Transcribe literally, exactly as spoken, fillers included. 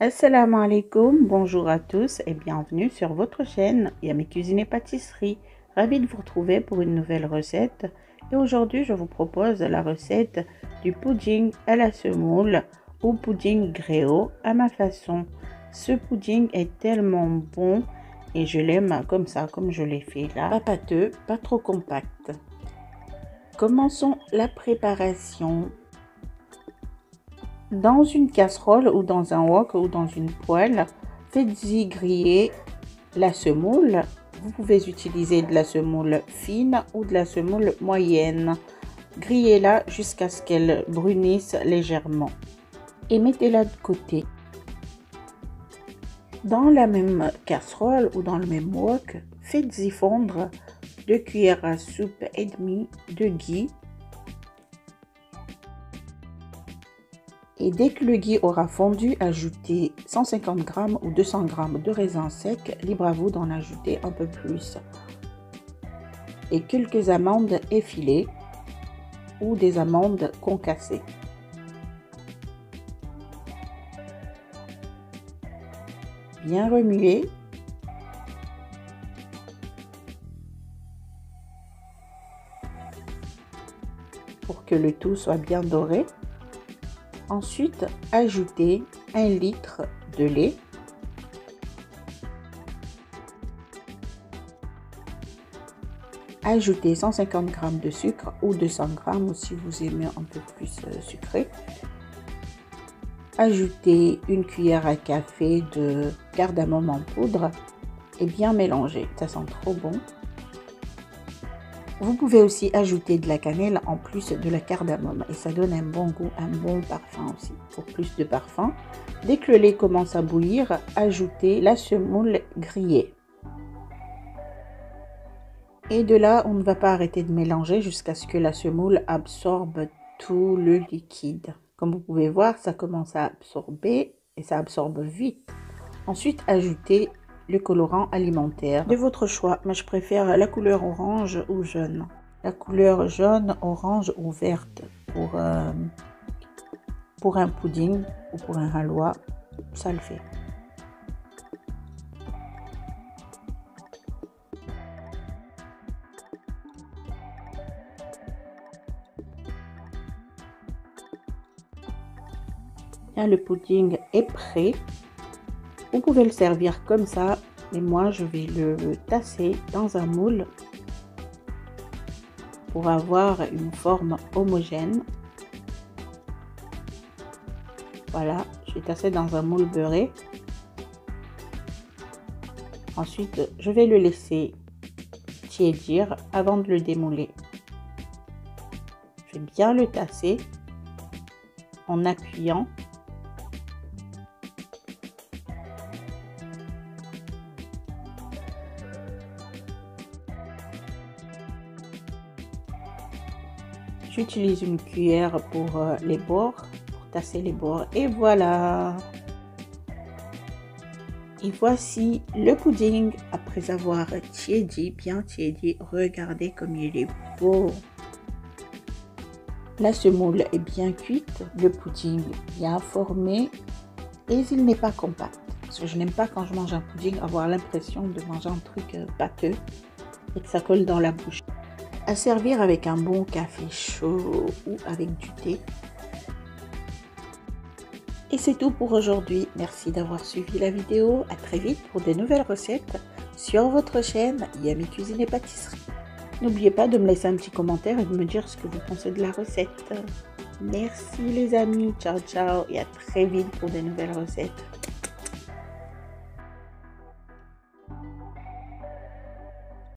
Assalamu alaikum, bonjour à tous et bienvenue sur votre chaîne Yummy Cuisine et Pâtisserie. Ravi de vous retrouver pour une nouvelle recette. Et aujourd'hui, je vous propose la recette du pudding à la semoule ou pudding gréo à ma façon. Ce pudding est tellement bon et je l'aime comme ça, comme je l'ai fait là. Pas pâteux, pas trop compact. Commençons la préparation. Dans une casserole ou dans un wok ou dans une poêle, faites-y griller la semoule. Vous pouvez utiliser de la semoule fine ou de la semoule moyenne. Grillez-la jusqu'à ce qu'elle brunisse légèrement et mettez-la de côté. Dans la même casserole ou dans le même wok, faites-y fondre deux cuillères à soupe et demie de ghee. Et dès que le ghee aura fondu, ajoutez cent cinquante grammes ou deux cents grammes de raisins secs, libre à vous d'en ajouter un peu plus. Et quelques amandes effilées ou des amandes concassées. Bien remuer. Pour que le tout soit bien doré. Ensuite, ajoutez un litre de lait, ajoutez cent cinquante grammes de sucre ou deux cents grammes si vous aimez un peu plus sucré, ajoutez une cuillère à café de cardamome en poudre et bien mélanger, ça sent trop bon. Vous pouvez aussi ajouter de la cannelle en plus de la cardamome et ça donne un bon goût, un bon parfum aussi. Pour plus de parfum, dès que le lait commence à bouillir, ajoutez la semoule grillée. Et de là, on ne va pas arrêter de mélanger jusqu'à ce que la semoule absorbe tout le liquide. Comme vous pouvez voir, ça commence à absorber et ça absorbe vite. Ensuite, ajoutez le colorant alimentaire de votre choix. Moi, je préfère la couleur orange ou jaune. La couleur jaune, orange ou verte pour, euh, pour un pudding ou pour un halwa, ça le fait. Bien, le pudding est prêt. Vous pouvez le servir comme ça, mais moi je vais le tasser dans un moule pour avoir une forme homogène. Voilà, je vais tasser dans un moule beurré. Ensuite, je vais le laisser tiédir avant de le démouler. Je vais bien le tasser en appuyant. J'utilise une cuillère pour les bords, pour tasser les bords. Et voilà. Et voici le pudding après avoir tiédi, bien tiédi. Regardez comme il est beau. La semoule est bien cuite, le pudding bien formé et il n'est pas compact. Parce que je n'aime pas quand je mange un pudding avoir l'impression de manger un truc pâteux et que ça colle dans la bouche. À servir avec un bon café chaud ou avec du thé. Et c'est tout pour aujourd'hui. Merci d'avoir suivi la vidéo. À très vite pour des nouvelles recettes sur votre chaîne Yummy Cuisine et Pâtisserie. N'oubliez pas de me laisser un petit commentaire et de me dire ce que vous pensez de la recette. Merci les amis. Ciao ciao et à très vite pour des nouvelles recettes.